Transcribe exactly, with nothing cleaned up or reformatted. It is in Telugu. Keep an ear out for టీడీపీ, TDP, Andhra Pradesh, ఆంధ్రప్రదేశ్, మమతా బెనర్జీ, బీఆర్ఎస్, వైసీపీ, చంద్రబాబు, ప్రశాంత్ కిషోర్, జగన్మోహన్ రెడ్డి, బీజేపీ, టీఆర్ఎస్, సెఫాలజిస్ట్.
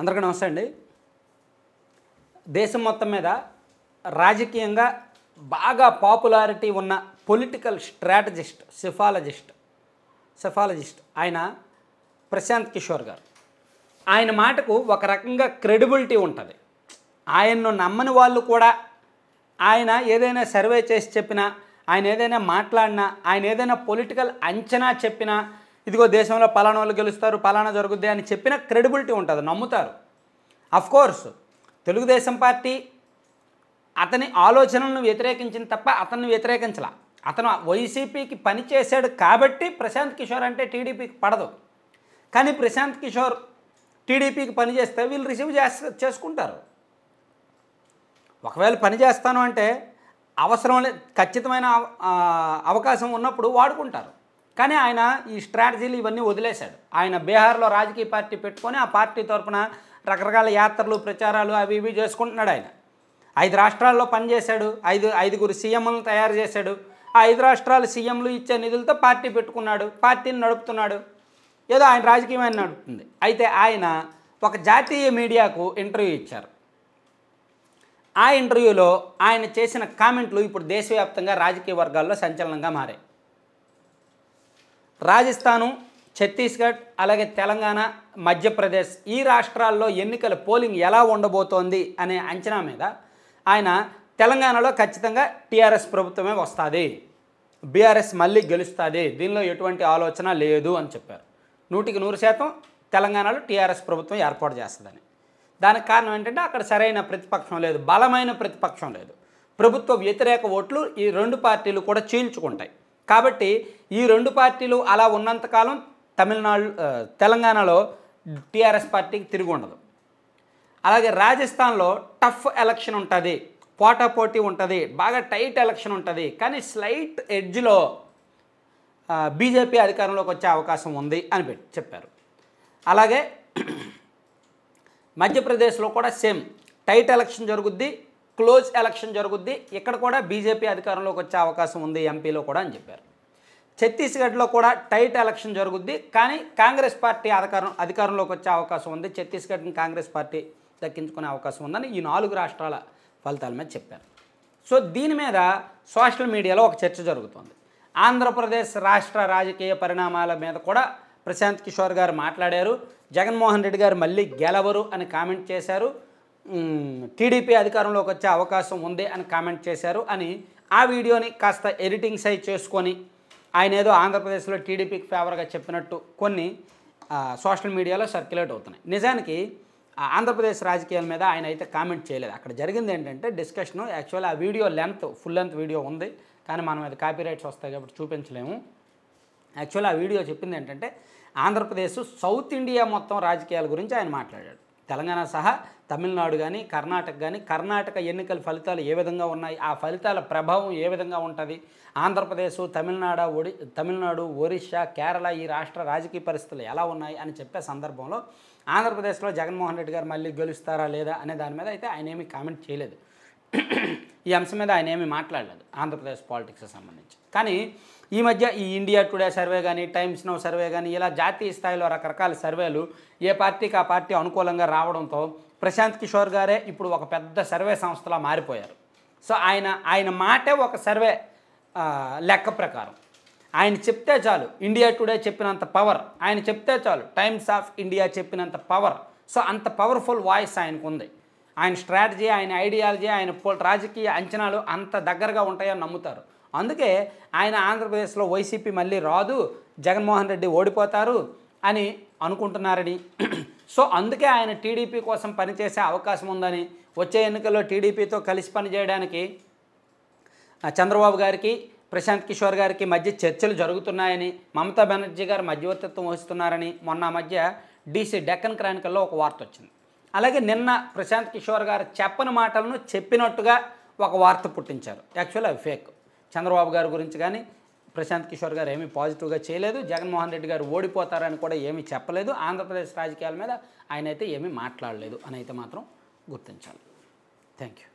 అందరికీ నమస్తే అండి. దేశం మొత్తం మీద రాజకీయంగా బాగా పాపులారిటీ ఉన్న పొలిటికల్ స్ట్రాటజిస్ట్ సెఫాలజిస్ట్ సెఫాలజిస్ట్ ఆయన ప్రశాంత్ కిషోర్ గారు. ఆయన మాటకు ఒక రకంగా క్రెడిబిలిటీ ఉంటుంది. ఆయన్ను నమ్మని వాళ్ళు కూడా ఆయన ఏదైనా సర్వే చేసి చెప్పినా, ఆయన ఏదైనా మాట్లాడినా, ఆయన ఏదైనా పొలిటికల్ అంచనా చెప్పినా, ఇదిగో దేశంలో పలానా వాళ్ళు గెలుస్తారు, పలానా జరుగుద్ది అని చెప్పిన క్రెడిబిలిటీ ఉంటుంది, నమ్ముతారు. అఫ్కోర్స్ తెలుగుదేశం పార్టీ అతని ఆలోచనలను వ్యతిరేకించింది తప్ప అతన్ని వ్యతిరేకించలా. అతను వైసీపీకి పనిచేశాడు కాబట్టి ప్రశాంత్ కిషోర్ అంటే టీడీపీకి పడదు. కానీ ప్రశాంత్ కిషోర్ టీడీపీకి పనిచేస్తే వీళ్ళు రిసీవ్ చేస్తా చేసుకుంటారు. ఒకవేళ పని చేస్తాను అంటే అవసరం, ఖచ్చితమైన అవకాశం ఉన్నప్పుడు వాడుకుంటారు. కానీ ఆయన ఈ స్ట్రాటజీలు ఇవన్నీ వదిలేశాడు. ఆయన బీహార్లో రాజకీయ పార్టీ పెట్టుకొని ఆ పార్టీ తరఫున రకరకాల యాత్రలు, ప్రచారాలు అవి ఇవి చేసుకుంటున్నాడు. ఆయన ఐదు రాష్ట్రాల్లో పనిచేశాడు, ఐదు ఐదుగురు సీఎంలను తయారు చేశాడు. ఆ ఐదు రాష్ట్రాల సీఎంలు ఇచ్చే నిధులతో పార్టీ పెట్టుకున్నాడు, పార్టీని నడుపుతున్నాడు. ఏదో ఆయన రాజకీయం ఆయన నడుపుతుంది. అయితే ఆయన ఒక జాతీయ మీడియాకు ఇంటర్వ్యూ ఇచ్చారు. ఆ ఇంటర్వ్యూలో ఆయన చేసిన కామెంట్లు ఇప్పుడు దేశవ్యాప్తంగా రాజకీయ వర్గాల్లో సంచలనంగా మారాయి. రాజస్థాను, ఛత్తీస్గఢ్, అలాగే తెలంగాణ, మధ్యప్రదేశ్ ఈ రాష్ట్రాల్లో ఎన్నికల పోలింగ్ ఎలా ఉండబోతోంది అనే అంచనా మీద ఆయన తెలంగాణలో ఖచ్చితంగా టీఆర్ఎస్ ప్రభుత్వమే వస్తుంది, బీఆర్ఎస్ మళ్ళీ గెలుస్తుంది, దీనిలో ఎటువంటి ఆలోచన లేదు అని చెప్పారు. నూటికి నూరు శాతం తెలంగాణలో టీఆర్ఎస్ ప్రభుత్వం ఏర్పాటు చేస్తుందని. దానికి కారణం ఏంటంటే అక్కడ సరైన ప్రతిపక్షం లేదు, బలమైన ప్రతిపక్షం లేదు. ప్రభుత్వ వ్యతిరేక ఓట్లు ఈ రెండు పార్టీలు కూడా చీల్చుకుంటాయి. కాబట్టి ఈ రెండు పార్టీలు అలా ఉన్నంతకాలం తమిళనాడు తెలంగాణలో టీఆర్ఎస్ పార్టీకి తిరిగి ఉండదు. అలాగే రాజస్థాన్లో టఫ్ ఎలక్షన్ ఉంటుంది, పోటాపోటీ ఉంటుంది, బాగా టైట్ ఎలక్షన్ ఉంటుంది. కానీ స్లైట్ ఎడ్జ్లో బీజేపీ అధికారంలోకి వచ్చే అవకాశం ఉంది అని చెప్పారు. అలాగే మధ్యప్రదేశ్లో కూడా సేమ్ టైట్ ఎలక్షన్ జరుగుద్ది, క్లోజ్ ఎలక్షన్ జరుగుద్ది, ఇక్కడ కూడా బీజేపీ అధికారంలోకి వచ్చే అవకాశం ఉంది ఎంపీలో కూడా అని చెప్పారు. ఛత్తీస్గఢ్లో కూడా టైట్ ఎలక్షన్ జరుగుద్ది, కానీ కాంగ్రెస్ పార్టీ అధికారం అధికారంలోకి వచ్చే అవకాశం ఉంది, ఛత్తీస్గఢ్ని కాంగ్రెస్ పార్టీ దక్కించుకునే అవకాశం ఉందని ఈ నాలుగు రాష్ట్రాల ఫలితాల మీద చెప్పారు. సో దీని మీద సోషల్ మీడియాలో ఒక చర్చ జరుగుతుంది. ఆంధ్రప్రదేశ్ రాష్ట్ర రాజకీయ పరిణామాల మీద కూడా ప్రశాంత్ కిషోర్ గారు మాట్లాడారు. జగన్మోహన్ రెడ్డి గారు మళ్ళీ గెలవరు అని కామెంట్ చేశారు, టీడీపీ అధికారంలోకి వచ్చే అవకాశం ఉంది అని కామెంట్ చేశారు అని ఆ వీడియోని కాస్త ఎడిటింగ్ సైజ్ చేసుకొని ఆయన ఏదో ఆంధ్రప్రదేశ్లో టీడీపీకి ఫేవర్గా చెప్పినట్టు కొన్ని సోషల్ మీడియాలో సర్క్యులేట్ అవుతున్నాయి. నిజానికి ఆంధ్రప్రదేశ్ రాజకీయాల మీద ఆయన అయితే కామెంట్ చేయలేదు. అక్కడ జరిగింది ఏంటంటే డిస్కషను, యాక్చువల్ ఆ video length full length video ఉంది, కానీ మనం అది కాపీరైట్స్ వస్తాయి కాబట్టి చూపించలేము. యాక్చువల్ ఆ వీడియో చెప్పింది ఏంటంటే ఆంధ్రప్రదేశ్ సౌత్ ఇండియా మొత్తం రాజకీయాల గురించి ఆయన మాట్లాడాడు. తెలంగాణ సహా తమిళనాడు కానీ కర్ణాటక కానీ కర్ణాటక ఎన్నికల ఫలితాలు ఏ విధంగా ఉన్నాయి, ఆ ఫలితాల ప్రభావం ఏ విధంగా ఉంటుంది, ఆంధ్రప్రదేశ్, తమిళనాడు, ఒడి తమిళనాడు ఒరిస్సా, కేరళ ఈ రాష్ట్ర రాజకీయ పరిస్థితులు ఎలా ఉన్నాయి అని చెప్పే సందర్భంలో ఆంధ్రప్రదేశ్లో జగన్మోహన్ రెడ్డి గారు మళ్ళీ గెలుస్తారా లేదా అనే దాని మీద అయితే ఆయన ఏమీ కామెంట్ చేయలేదు. ఈ అంశం మీద ఆయన ఏమీ మాట్లాడలేదు ఆంధ్రప్రదేశ్ పాలిటిక్స్కి సంబంధించి. కానీ ఈ మధ్య ఈ ఇండియా టుడే సర్వే కానీ, టైమ్స్ నౌ సర్వే కానీ ఇలా జాతీయ స్థాయిలో రకరకాల సర్వేలు ఏ పార్టీకి ఆ పార్టీ అనుకూలంగా రావడంతో ప్రశాంత్ కిషోర్ గారే ఇప్పుడు ఒక పెద్ద సర్వే సంస్థలా మారిపోయారు. సో ఆయన ఆయన మాటే ఒక సర్వే లెక్క ప్రకారం ఆయన చెప్తే చాలు, ఇండియా టుడే చెప్పినంత పవర్, ఆయన చెప్తే చాలు, టైమ్స్ ఆఫ్ ఇండియా చెప్పినంత పవర్. సో అంత పవర్ఫుల్ వాయిస్ ఆయనకు ఉంది. ఆయన స్ట్రాటజీ, ఆయన ఐడియాలజీ, ఆయన రాజకీయ అంచనాలు అంత దగ్గరగా ఉంటాయని నమ్ముతారు. అందుకే ఆయన ఆంధ్రప్రదేశ్లో వైసీపీ మళ్ళీ రాదు, జగన్మోహన్ రెడ్డి ఓడిపోతారు అని అనుకుంటున్నారని, సో అందుకే ఆయన టీడీపీ కోసం పనిచేసే అవకాశం ఉందని, వచ్చే ఎన్నికల్లో టీడీపీతో కలిసి పనిచేయడానికి చంద్రబాబు గారికి ప్రశాంత్ కిషోర్ గారికి మధ్య చర్చలు జరుగుతున్నాయని, మమతా బెనర్జీ గారు మధ్యవర్తిత్వం వహిస్తున్నారని మొన్న మధ్య డీసీ డెక్కన్ క్రానికల్లో ఒక వార్త వచ్చింది. అలాగే నిన్న ప్రశాంత్ కిషోర్ గారు చెప్పని మాటలను చెప్పినట్టుగా ఒక వార్త పుట్టించారు. యాక్చువల్ అవి ఫేక్. చంద్రబాబు గారి గురించి కానీ ప్రశాంత్ కిషోర్ గారు ఏమీ పాజిటివ్గా చేయలేదు, జగన్మోహన్ రెడ్డి గారు ఓడిపోతారని కూడా ఏమీ చెప్పలేదు, ఆంధ్రప్రదేశ్ రాజకీయాల మీద ఆయన అయితే ఏమీ మాట్లాడలేదు అని అయితే మాత్రం గుర్తించాలి. Thank you.